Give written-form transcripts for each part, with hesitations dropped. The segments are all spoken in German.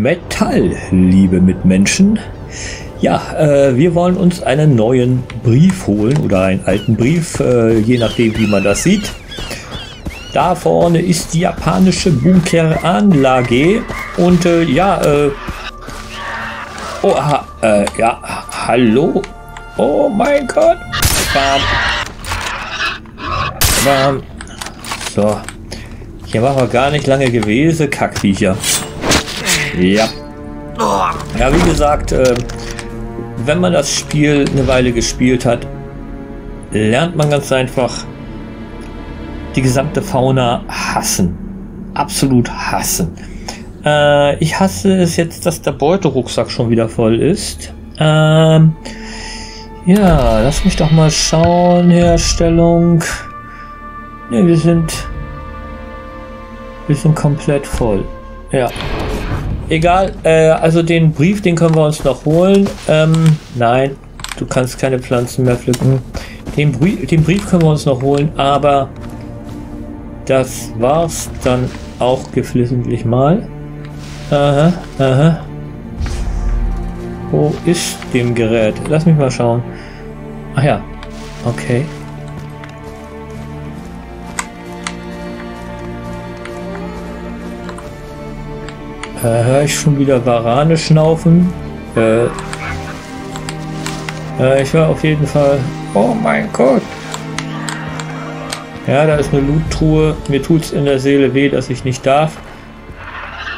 Metall, liebe Mitmenschen. Ja, wir wollen uns einen neuen Brief holen oder einen alten Brief, je nachdem wie man das sieht. Da vorne ist die japanische Bunkeranlage und ja, hallo. Oh mein Gott. Bam. Bam. So. Hier waren wir gar nicht lange gewesen, Kackviecher. Ja. Ja, wie gesagt, wenn man das Spiel eine Weile gespielt hat, lernt man ganz einfach die gesamte Fauna hassen. Absolut hassen. Ich hasse es jetzt, dass der Beuterucksack schon wieder voll ist. Ja, lass mich doch mal schauen. Herstellung. Ne, wir sind komplett voll. Ja. Egal, also den Brief, den können wir uns noch holen. Nein, du kannst keine Pflanzen mehr pflücken. Den Brief können wir uns noch holen, aber das war's dann auch geflissentlich mal. Aha, aha. Wo ist dem Gerät? Lass mich mal schauen. Ach ja, okay. Höre ich schon wieder Warane schnaufen? Ich höre auf jeden Fall... Oh mein Gott! Ja, da ist eine Loottruhe. Mir tut's in der Seele weh, dass ich nicht darf.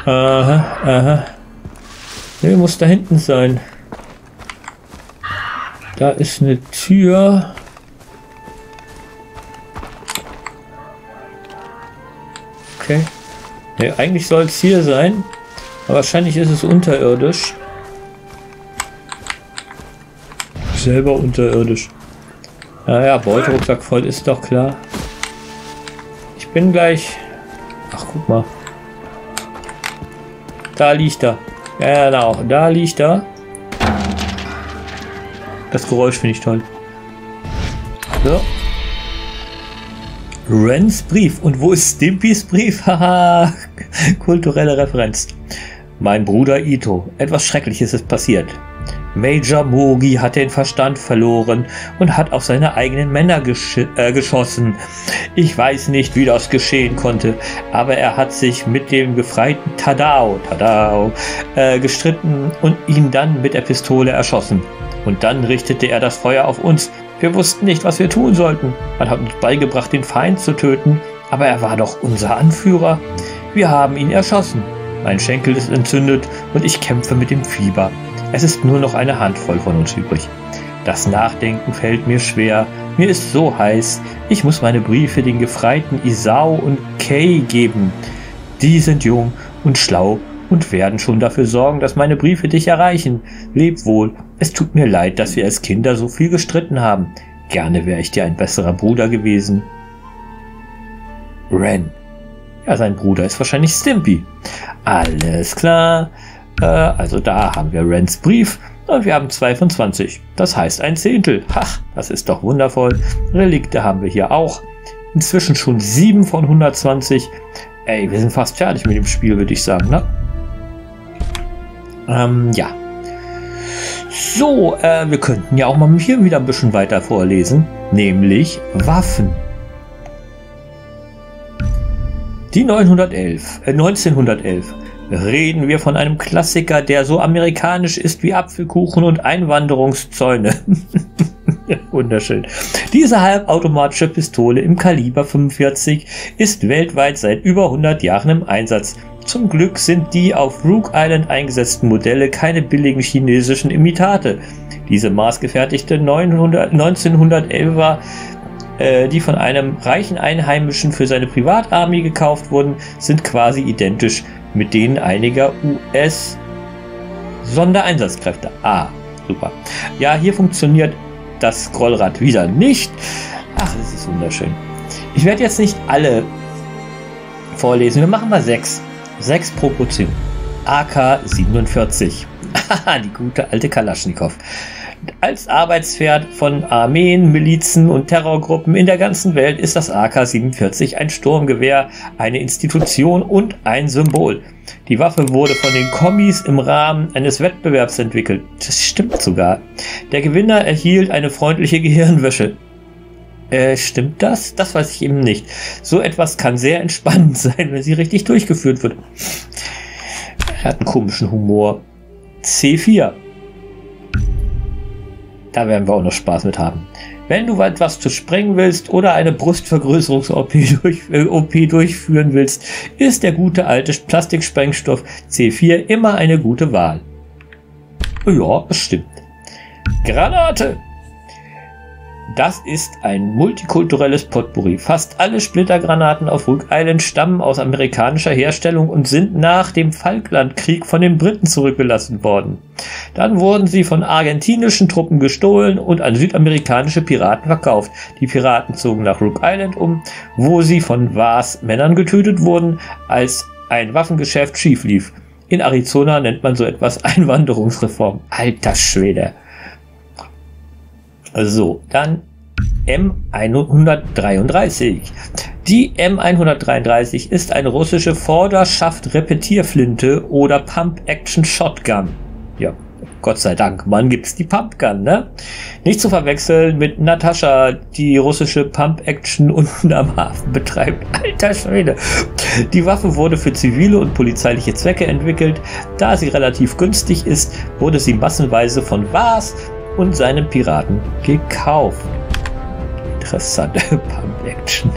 Aha, aha. Nee, muss da hinten sein. Da ist eine Tür. Okay. Nee, eigentlich soll es hier sein. Aber wahrscheinlich ist es unterirdisch. Selber unterirdisch. Naja, Beuterucksack voll ist doch klar. Ich bin gleich... Ach, guck mal. Da liegt er. Ja, genau. Da liegt er. Das Geräusch finde ich toll. So. Rens Brief. Und wo ist Stimpys Brief? Haha. Kulturelle Referenz. Mein Bruder Ito. Etwas Schreckliches ist passiert. Major Mogi hat den Verstand verloren und hat auf seine eigenen Männer geschossen. Ich weiß nicht, wie das geschehen konnte, aber er hat sich mit dem gefreiten Tadao, gestritten und ihn dann mit der Pistole erschossen. Und dann richtete er das Feuer auf uns. Wir wussten nicht, was wir tun sollten. Man hat uns beigebracht, den Feind zu töten, aber er war doch unser Anführer. Wir haben ihn erschossen. Mein Schenkel ist entzündet und ich kämpfe mit dem Fieber. Es ist nur noch eine Handvoll von uns übrig. Das Nachdenken fällt mir schwer. Mir ist so heiß. Ich muss meine Briefe den Gefreiten Isao und Kay geben. Die sind jung und schlau und werden schon dafür sorgen, dass meine Briefe dich erreichen. Leb wohl. Es tut mir leid, dass wir als Kinder so viel gestritten haben. Gerne wäre ich dir ein besserer Bruder gewesen. Ren. Ja, sein Bruder ist wahrscheinlich Stimpy. Alles klar. Also da haben wir Rens Brief und wir haben 2 von 20. Das heißt ein Zehntel. Ach, das ist doch wundervoll. Relikte haben wir hier auch. Inzwischen schon 7 von 120. Ey, wir sind fast fertig mit dem Spiel, würde ich sagen, ne? Ja. So, wir könnten ja auch mal hier wieder ein bisschen weiter vorlesen. Nämlich Waffen. Die 1911. Reden wir von einem Klassiker, der so amerikanisch ist wie Apfelkuchen und Einwanderungszäune. Wunderschön. Diese halbautomatische Pistole im Kaliber 45 ist weltweit seit über 100 Jahren im Einsatz. Zum Glück sind die auf Rook Island eingesetzten Modelle keine billigen chinesischen Imitate. Diese maßgefertigte 1911er, die von einem reichen Einheimischen für seine Privatarmee gekauft wurden, sind quasi identisch mit denen einiger US-Sondereinsatzkräfte. Ah, super. Ja, hier funktioniert das Scrollrad wieder nicht. Ach, das ist wunderschön. Ich werde jetzt nicht alle vorlesen. Wir machen mal 6. 6 pro Prozent. AK-47. Haha, die gute alte Kalaschnikow. Als Arbeitspferd von Armeen, Milizen und Terrorgruppen in der ganzen Welt ist das AK-47 ein Sturmgewehr, eine Institution und ein Symbol. Die Waffe wurde von den Kommis im Rahmen eines Wettbewerbs entwickelt. Das stimmt sogar. Der Gewinner erhielt eine freundliche Gehirnwäsche. Stimmt das? Das weiß ich eben nicht. So etwas kann sehr entspannend sein, wenn sie richtig durchgeführt wird. Er hat einen komischen Humor. C4. Da werden wir auch noch Spaß mit haben. Wenn du etwas zu sprengen willst oder eine Brustvergrößerungs-OP durchführen willst, ist der gute alte Plastiksprengstoff C4 immer eine gute Wahl. Ja, bestimmt. Granate! Das ist ein multikulturelles Potpourri. Fast alle Splittergranaten auf Rook Island stammen aus amerikanischer Herstellung und sind nach dem Falklandkrieg von den Briten zurückgelassen worden. Dann wurden sie von argentinischen Truppen gestohlen und an südamerikanische Piraten verkauft. Die Piraten zogen nach Rook Island um, wo sie von Vaas Männern getötet wurden, als ein Waffengeschäft schief lief. In Arizona nennt man so etwas Einwanderungsreform. Alter Schwede! So, dann M133. Die M133 ist eine russische Vorderschaft-Repetierflinte oder Pump-Action-Shotgun. Ja, Gott sei Dank, man gibt's die Pumpgun, ne? Nicht zu verwechseln mit Natascha, die russische Pump-Action unten am Hafen betreibt. Alter Schwede! Die Waffe wurde für zivile und polizeiliche Zwecke entwickelt. Da sie relativ günstig ist, wurde sie massenweise von Vaas und seinen Piraten gekauft. Interessante Pump-Action.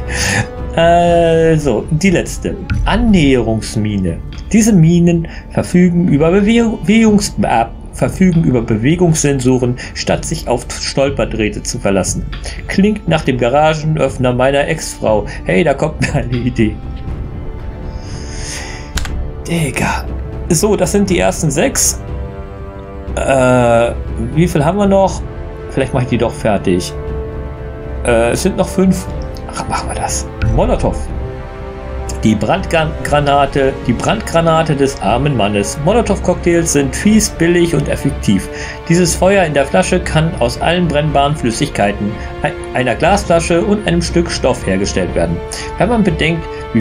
Also, die letzte. Annäherungsmine. Diese Minen verfügen über Bewegungssensoren, statt sich auf Stolperdrähte zu verlassen. Klingt nach dem Garagenöffner meiner Ex-Frau. Hey, da kommt mir eine Idee. Digga. So, das sind die ersten 6. Wie viel haben wir noch? Vielleicht mache ich die doch fertig. Es sind noch 5. Ach, machen wir das. Molotow. Die Brandgranate des armen Mannes. Molotow-Cocktails sind fies, billig und effektiv. Dieses Feuer in der Flasche kann aus allen brennbaren Flüssigkeiten, einer Glasflasche und einem Stück Stoff hergestellt werden. Wenn man bedenkt, wie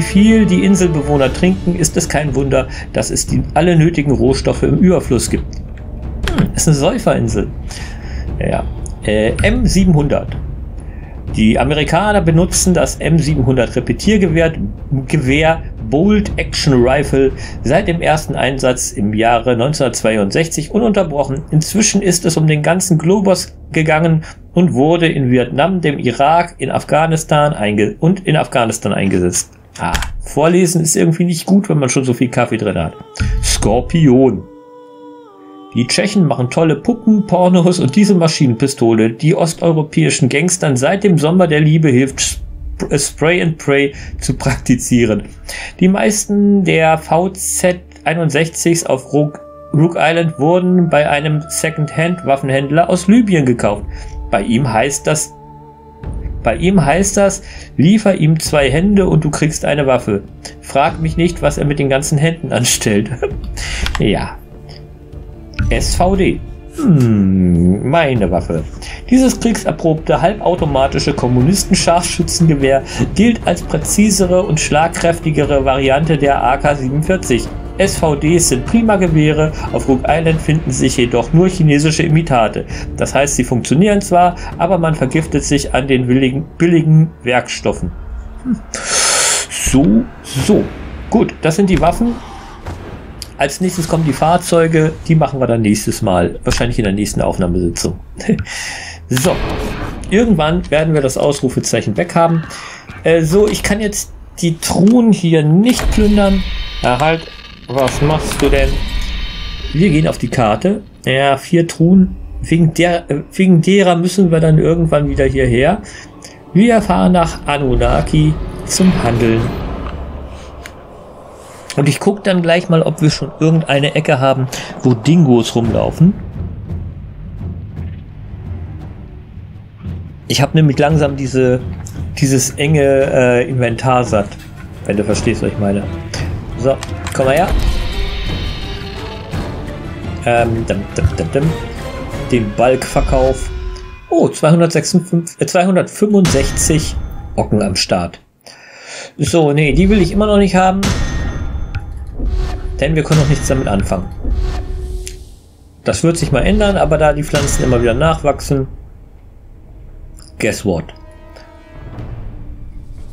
viel die Inselbewohner trinken, ist es kein Wunder, dass es alle nötigen Rohstoffe im Überfluss gibt. Ist eine Säuferinsel. Ja. M700. Die Amerikaner benutzen das M700 Repetiergewehr Bolt Action Rifle seit dem ersten Einsatz im Jahre 1962 ununterbrochen. Inzwischen ist es um den ganzen Globus gegangen und wurde in Vietnam, dem Irak, in Afghanistan eingesetzt. Ah, vorlesen ist irgendwie nicht gut, wenn man schon so viel Kaffee drin hat. Skorpion. Die Tschechen machen tolle Puppen, Pornos und diese Maschinenpistole, die osteuropäischen Gangstern seit dem Sommer der Liebe hilft, Spray and Pray zu praktizieren. Die meisten der VZ-61s auf Rook Island wurden bei einem Second-Hand-Waffenhändler aus Libyen gekauft. Bei ihm heißt das, liefer ihm 2 Hände und du kriegst eine Waffe. Frag mich nicht, was er mit den ganzen Händen anstellt. Ja. SVD. Meine Waffe. Dieses kriegserprobte halbautomatische Kommunisten-Scharfschützengewehr gilt als präzisere und schlagkräftigere Variante der AK-47. SVDs sind prima Gewehre, auf Rook Island finden sich jedoch nur chinesische Imitate. Das heißt, sie funktionieren zwar, aber man vergiftet sich an den billigen Werkstoffen. So. Gut, das sind die Waffen. Als nächstes kommen die Fahrzeuge, die machen wir dann nächstes Mal, wahrscheinlich in der nächsten Aufnahmesitzung. So, irgendwann werden wir das Ausrufezeichen weg haben. So, ich kann jetzt die Truhen hier nicht plündern. Halt, was machst du denn? Wir gehen auf die Karte. Ja, 4 Truhen. Wegen derer müssen wir dann irgendwann wieder hierher. Wir fahren nach Anunnaki zum Handeln. Und ich gucke dann gleich mal, ob wir schon irgendeine Ecke haben, wo Dingos rumlaufen. Ich habe nämlich langsam dieses enge Inventar satt. Wenn du verstehst, was ich meine. So, komm mal her. den Balkverkauf. Oh, 265 Ocken am Start. So, nee, die will ich immer noch nicht haben. Denn wir können noch nichts damit anfangen. Das wird sich mal ändern, aber da die Pflanzen immer wieder nachwachsen. Guess what?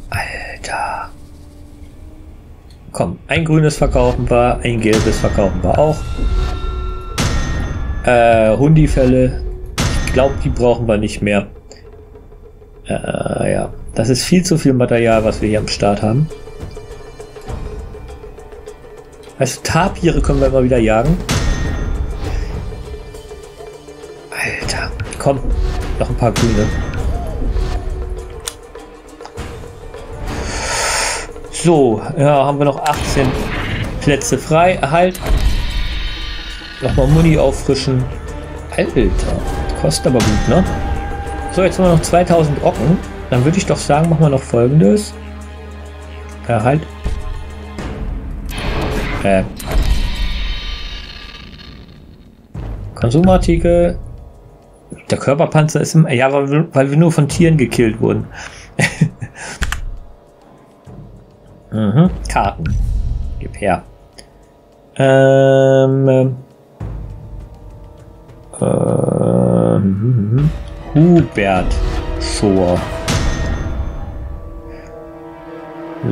Alter. Komm, ein grünes verkaufen wir, ein gelbes verkaufen wir auch. Hundifälle. Ich glaube, die brauchen wir nicht mehr. Ja. Das ist viel zu viel Material, was wir hier am Start haben. Also Tapire können wir immer wieder jagen. Alter, komm, noch ein paar grüne. So, ja, haben wir noch 18 Plätze frei. Erhalt. Nochmal Muni auffrischen. Alter, kostet aber gut, ne? So, jetzt haben wir noch 2000 Ocken. Dann würde ich doch sagen, machen wir noch Folgendes. Erhalt. Konsumartikel. Der Körperpanzer ist im... Ja, weil wir nur von Tieren gekillt wurden. Mhm. Karten. Gib her. Hubert Schor.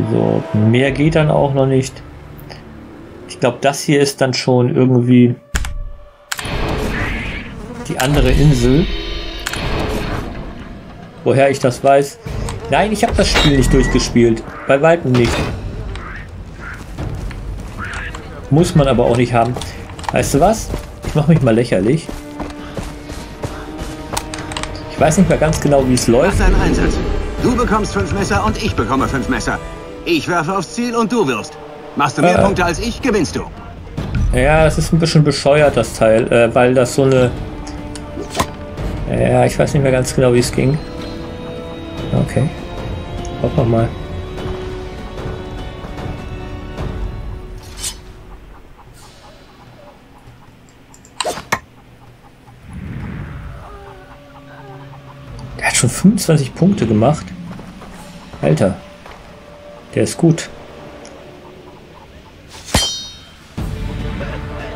So, mehr geht dann auch noch nicht. Ich glaube, das hier ist dann schon irgendwie die andere Insel. Woher ich das weiß? Nein, ich habe das Spiel nicht durchgespielt. Bei weitem nicht. Muss man aber auch nicht haben. Weißt du was? Ich mache mich mal lächerlich. Ich weiß nicht mehr ganz genau, wie es läuft. Mach deinen Einsatz. Du bekommst 5 Messer und ich bekomme 5 Messer. Ich werfe aufs Ziel und du wirfst. Machst du mehr Punkte als ich, gewinnst du. Ja, es ist ein bisschen bescheuert, das Teil, weil das so eine... Ja, ich weiß nicht mehr ganz genau, wie es ging. Okay. Hoffen wir mal. Der hat schon 25 Punkte gemacht. Alter. Der ist gut.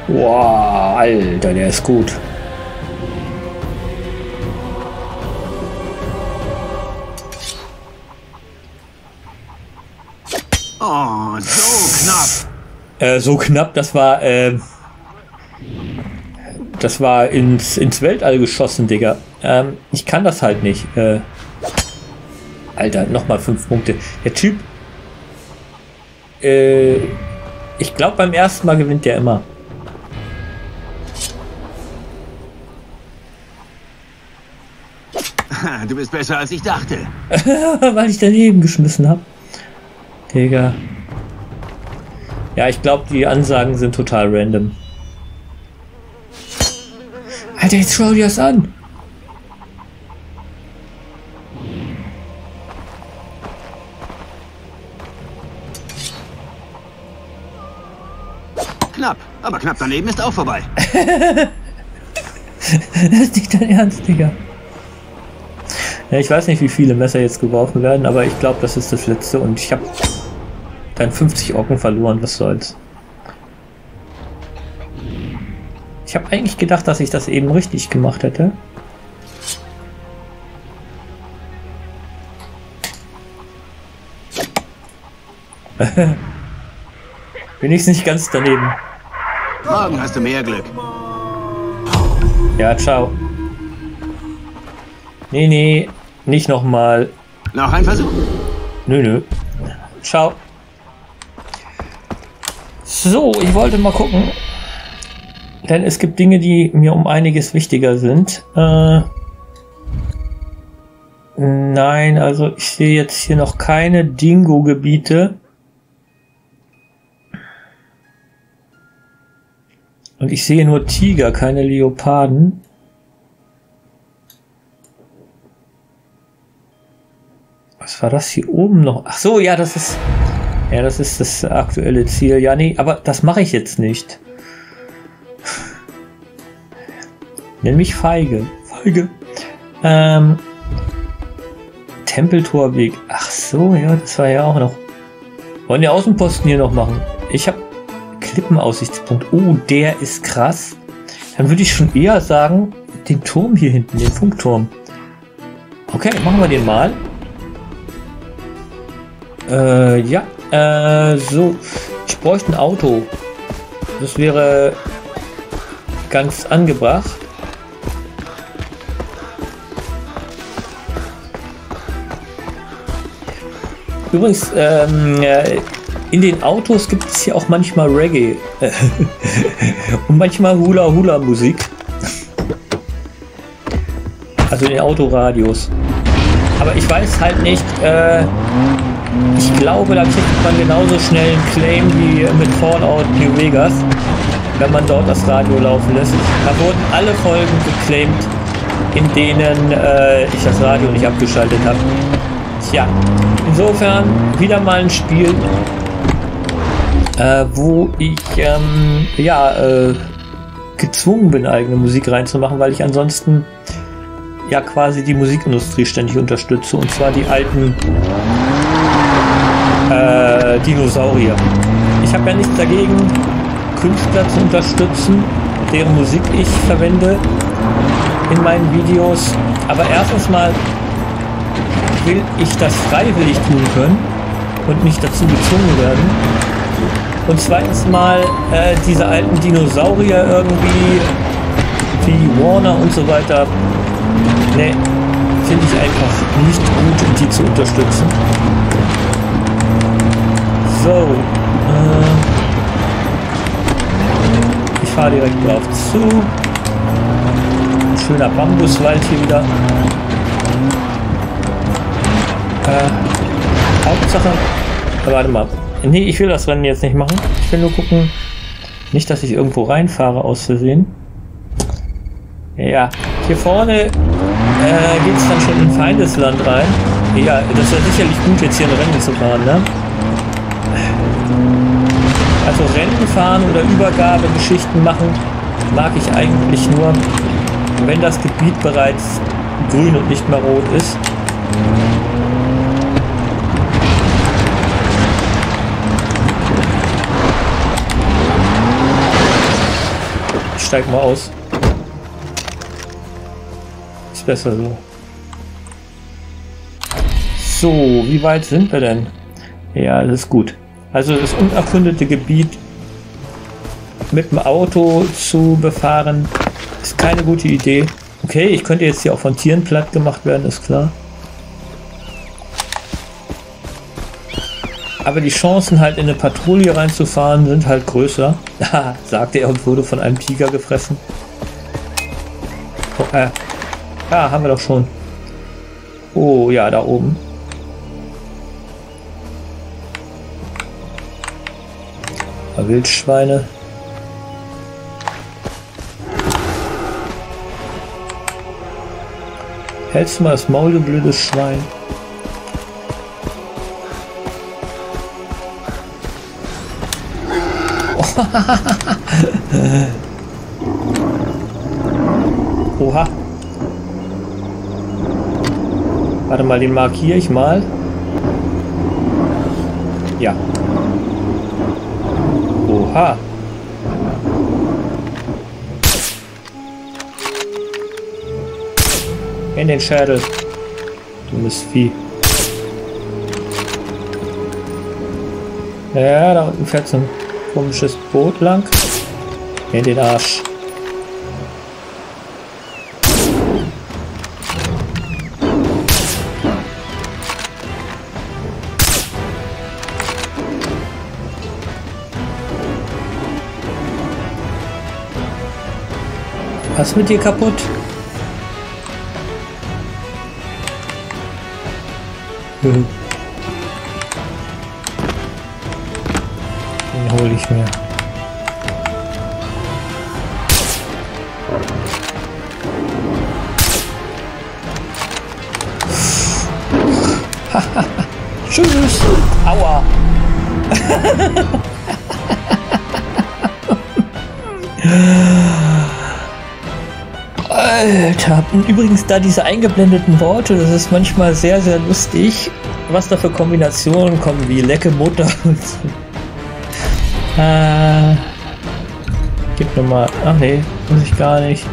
Wow, Alter, der ist gut. Oh, so knapp. So knapp, das war ins Weltall geschossen, Digga. Ich kann das halt nicht. Alter, nochmal 5 Punkte. Der Typ. Ich glaube, beim ersten Mal gewinnt der immer. Du bist besser, als ich dachte. Weil ich daneben geschmissen habe. Digga. Ja, ich glaube, die Ansagen sind total random. Alter, jetzt schau dir das an. Knapp, aber knapp daneben ist auch vorbei. Das ist nicht dein Ernst, Digga. Ja, ich weiß nicht, wie viele Messer jetzt geworfen werden, aber ich glaube, das ist das letzte und ich habe dann 50 Ocken verloren, was soll's. Ich habe eigentlich gedacht, dass ich das eben richtig gemacht hätte. Bin ich nicht ganz daneben. Morgen hast du mehr Glück. Ja, ciao. Nee, nee, nicht nochmal. Noch ein Versuch? Nö, nö. Ciao. So, ich wollte mal gucken. Denn es gibt Dinge, die mir um einiges wichtiger sind. Nein, also ich sehe jetzt hier noch keine Dingo-Gebiete. Und ich sehe nur Tiger, keine Leoparden. Was war das hier oben noch? Ach so, ja, das ist das aktuelle Ziel. Ja, nee, aber das mache ich jetzt nicht. Nenn mich Feige. Feige. Tempeltorweg. Ach so, ja, das war ja auch noch. Wollen die Außenposten hier noch machen? Ich habe Klippenaussichtspunkt. Oh, der ist krass. Dann würde ich schon eher sagen, den Turm hier hinten, den Funkturm. Okay, machen wir den mal. Ja. So. Ich bräuchte ein Auto. Das wäre ganz angebracht. Übrigens, in den Autos gibt es hier auch manchmal Reggae und manchmal Hula-Hula-Musik. Also in den Autoradios. Aber ich weiß halt nicht, ich glaube, da kriegt man genauso schnell einen Claim wie mit Fallout New Vegas, wenn man dort das Radio laufen lässt. Da wurden alle Folgen geclaimt, in denen ich das Radio nicht abgeschaltet habe. Tja, insofern wieder mal ein Spiel, wo ich gezwungen bin, eigene Musik reinzumachen, weil ich ansonsten ja quasi die Musikindustrie ständig unterstütze, und zwar die alten Dinosaurier. Ich habe ja nichts dagegen, Künstler zu unterstützen, deren Musik ich verwende in meinen Videos, aber erstens mal will ich das freiwillig tun können und nicht dazu gezwungen werden, und zweitens mal diese alten Dinosaurier irgendwie wie Warner und so weiter, ne, finde ich einfach nicht gut, um die zu unterstützen. So, ich fahre direkt drauf zu. Ein schöner Bambuswald hier wieder. Hauptsache, warte mal. Nee, ich will das Rennen jetzt nicht machen. Ich will nur gucken, nicht, dass ich irgendwo reinfahre aus Versehen. Ja, hier vorne geht es dann schon in Feindesland rein. Ja, das wäre sicherlich gut, jetzt hier ein Rennen zu fahren, ne? Also Rennen fahren oder Übergabegeschichten machen mag ich eigentlich nur, wenn das Gebiet bereits grün und nicht mehr rot ist. Ich steig mal aus. Ist besser so. So, wie weit sind wir denn? Ja, das ist gut. Also das unerkundete Gebiet mit dem Auto zu befahren, ist keine gute Idee. Okay, ich könnte jetzt hier auch von Tieren platt gemacht werden, ist klar. Aber die Chancen, halt in eine Patrouille reinzufahren, sind halt größer. Sagte er und wurde von einem Tiger gefressen. Oh, ja, haben wir doch schon. Oh ja, da oben. Wildschweine. Hältst du mal das Maul, du blödes Schwein. Oha. Warte mal, den markiere ich mal. Ja. Oha. In den Schädel. Dummes Vieh. Ja, da unten fährt so ein komisches Boot lang. In den Arsch. Was ist mit dir kaputt? Den hole ich mir. Tschüss! Aua! Alter, und übrigens da diese eingeblendeten Worte, das ist manchmal sehr, sehr lustig, was da für Kombinationen kommen, wie lecke Mutter und so. Gib nochmal, ach nee, muss ich gar nicht.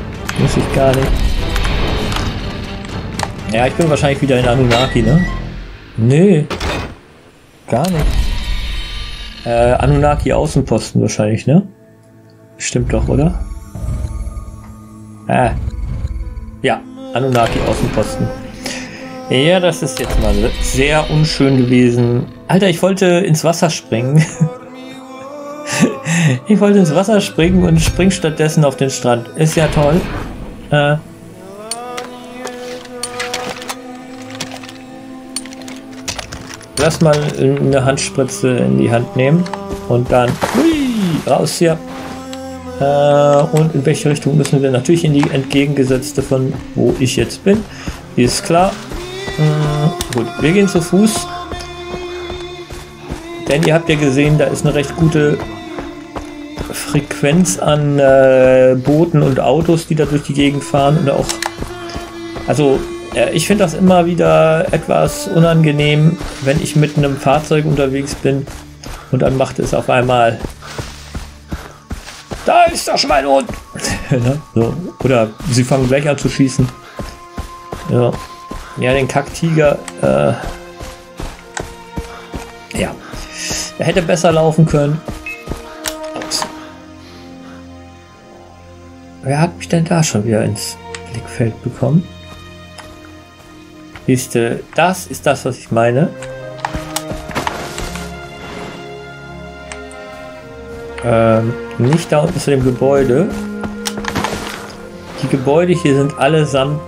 Ja, ich bin wahrscheinlich wieder in Anunnaki, ne? Nee, gar nicht. Anunnaki Außenposten wahrscheinlich, ne? Stimmt doch, oder? Ja, Anunnaki Außenposten. Ja, das ist jetzt mal sehr unschön gewesen. Alter, ich wollte ins Wasser springen. Ich wollte ins Wasser springen und spring stattdessen auf den Strand. Ist ja toll. Lass mal eine Handspritze in die Hand nehmen und dann hui, raus hier. Und in welche Richtung müssen wir? Natürlich in die entgegengesetzte von wo ich jetzt bin. Ist klar. Gut, wir gehen zu Fuß. Denn ihr habt ja gesehen, da ist eine recht gute Frequenz an Booten und Autos, die da durch die Gegend fahren. Und auch, also ich finde das immer wieder etwas unangenehm, wenn ich mit einem Fahrzeug unterwegs bin und dann macht es auf einmal da ist der Schweinehund! So. Oder sie fangen gleich an zu schießen. Ja, ja, den Kacktiger. Ja, er hätte besser laufen können. Ups. Wer hat mich denn da schon wieder ins Blickfeld bekommen? Siehst du, das ist das, was ich meine. Nicht da unten zu dem Gebäude. Die Gebäude hier sind allesamt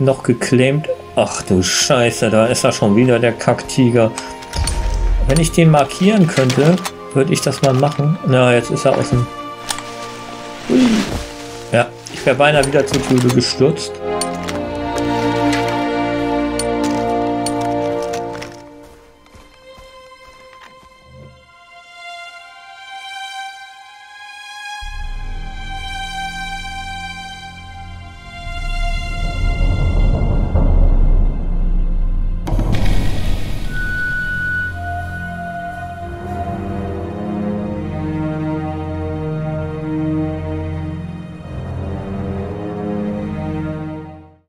noch geclaimed. Ach du Scheiße, da ist er schon wieder, der Kacktiger. Wenn ich den markieren könnte, würde ich das mal machen. Na, jetzt ist er aus dem... Ja, ich wäre beinahe wieder zur Tür gestürzt.